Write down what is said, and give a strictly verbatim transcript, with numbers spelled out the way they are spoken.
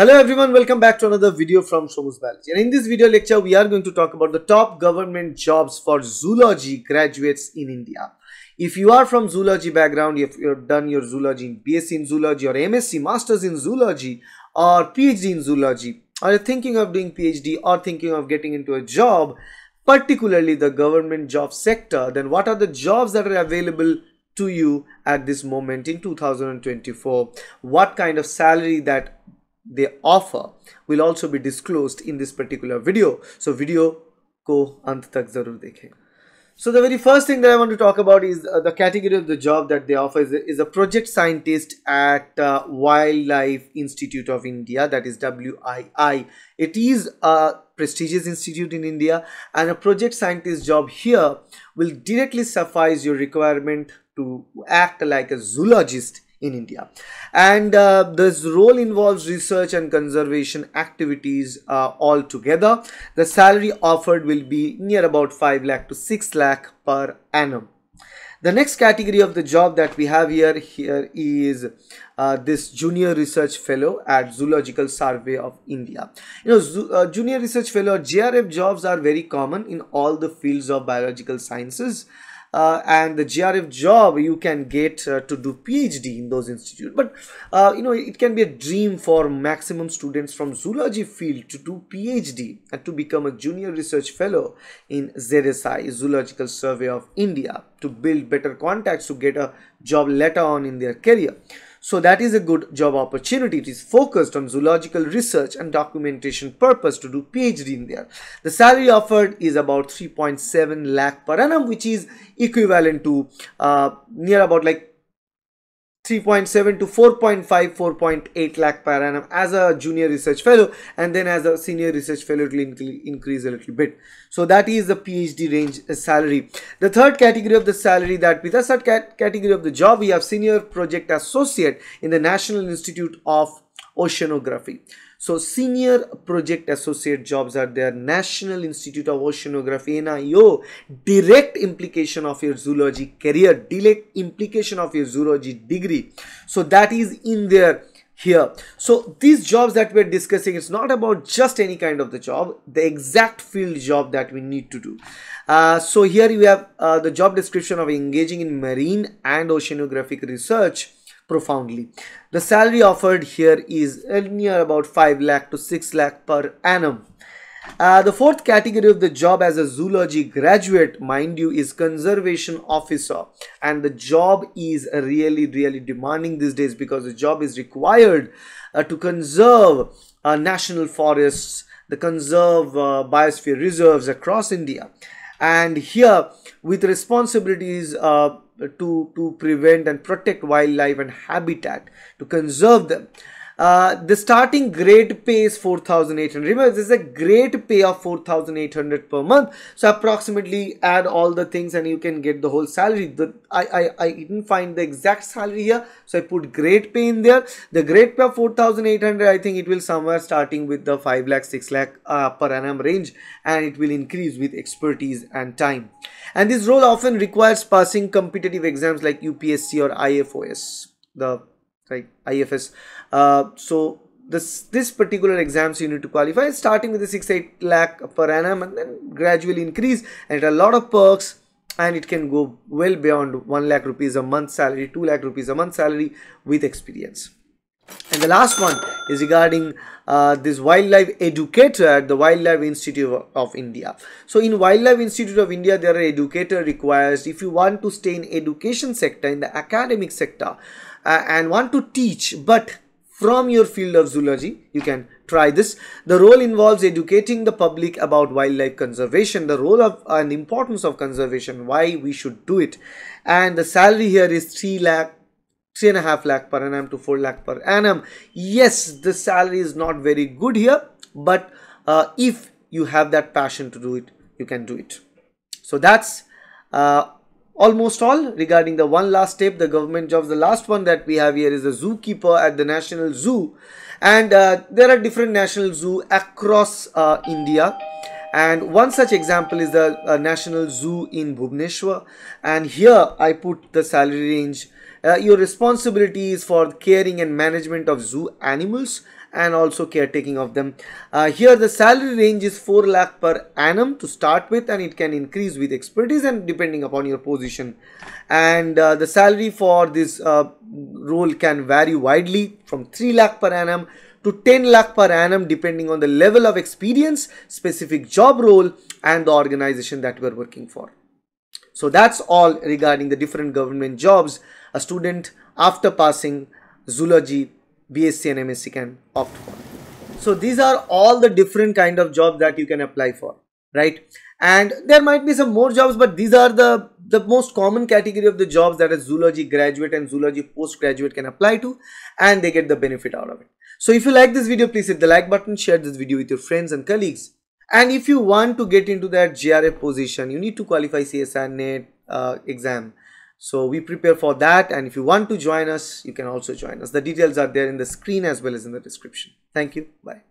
Hello everyone, welcome back to another video from Shomu's Biology. And in this video lecture, we are going to talk about the top government jobs for zoology graduates in India. If you are from zoology background, if you have done your zoology in B S c in zoology or M S c, masters in zoology or P H D in zoology, or you're thinking of doing P H D or thinking of getting into a job, particularly the government job sector, then what are the jobs that are available to you at this moment in two thousand twenty-four? What kind of salary that they offer will also be disclosed in this particular video. So video ko ant tak zarur dekhe. So the very first thing that I want to talk about is uh, the category of the job that they offer is, is a project scientist at uh, Wildlife Institute of India, that is W I I. It is a prestigious institute in India, and a project scientist job here will directly suffice your requirement to act like a zoologist in India. And uh, this role involves research and conservation activities uh, all together. The salary offered will be near about five lakh to six lakh per annum. The next category of the job that we have here, here is uh, this junior research fellow at Zoological Survey of India. You know, uh, junior research fellow J R F jobs are very common in all the fields of biological sciences. Uh, and the J R F job you can get uh, to do P H D in those institutes, but uh, you know, it can be a dream for maximum students from zoology field to do P H D and to become a junior research fellow in Z S I, Zoological Survey of India, to build better contacts to get a job later on in their career. So that is a good job opportunity. It is focused on zoological research and documentation purpose to do P H D in there. The salary offered is about three point seven lakh per annum, which is equivalent to uh, near about like three point seven to four point five, four point eight lakh per annum as a junior research fellow, and then as a senior research fellow it will increase a little bit. So that is the P H D range uh, salary. The third category of the salary that with the third cat category of the job, we have senior project associate in the National Institute of Oceanography. So senior project associate jobs are there. National Institute of Oceanography, N I O, direct implication of your zoology career, direct implication of your zoology degree. So that is in there here. So these jobs that we're discussing, it's not about just any kind of the job, the exact field job that we need to do. Uh, so here you have uh, the job description of engaging in marine and oceanographic research profoundly. The salary offered here is near about five lakh to six lakh per annum. Uh, the fourth category of the job as a zoology graduate, mind you, is conservation officer, and the job is really really demanding these days because the job is required uh, to conserve uh, national forests, to conserve uh, biosphere reserves across India, and here with responsibilities uh, to to prevent and protect wildlife and habitat, to conserve them. Uh, the starting grade pay is four thousand eight hundred. Remember, this is a grade pay of four thousand eight hundred per month. So approximately add all the things and you can get the whole salary. The, I, I, I didn't find the exact salary here, so I put grade pay in there. The grade pay of four thousand eight hundred, I think it will somewhere starting with the five lakh, six lakh uh, per annum range, and it will increase with expertise and time. And this role often requires passing competitive exams like U P S C or I F O S. The like I F S. Uh, so this this particular exams you need to qualify, starting with the six to eight lakh per annum, and then gradually increase, and a lot of perks, and it can go well beyond one lakh rupees a month salary, two lakh rupees a month salary with experience. And the last one is regarding uh, this wildlife educator at the Wildlife Institute of, of India. So in Wildlife Institute of India, there are educator requires if you want to stay in education sector, in the academic sector, Uh, and want to teach but from your field of zoology, you can try this. The role involves educating the public about wildlife conservation, the role of uh, and importance of conservation, why we should do it. And the salary here is three lakh, three and a half lakh per annum to four lakh per annum. Yes, the salary is not very good here, but uh, if you have that passion to do it, you can do it. So that's uh, almost all regarding the one last step, the government jobs. The last one that we have here is the zookeeper at the National Zoo, and uh, there are different National Zoo across uh, India, and one such example is the uh, National Zoo in Bhubaneswar, and here I put the salary range. Uh, your responsibility is for caring and management of zoo animals and also caretaking of them. Uh, here the salary range is four lakh per annum to start with, and it can increase with expertise and depending upon your position. And uh, the salary for this uh, role can vary widely from three lakh per annum to ten lakh per annum depending on the level of experience, specific job role and the organization that we are working for. So that's all regarding the different government jobs a student after passing zoology, B S c and M S c can opt for. So these are all the different kind of jobs that you can apply for, right? And there might be some more jobs, but these are the, the most common category of the jobs that a zoology graduate and zoology postgraduate can apply to, and they get the benefit out of it. So if you like this video, please hit the like button, share this video with your friends and colleagues. And if you want to get into that G R A position, you need to qualify C S I R net uh, exam. So we prepare for that, and if you want to join us, you can also join us. The details are there in the screen as well as in the description. Thank you. Bye.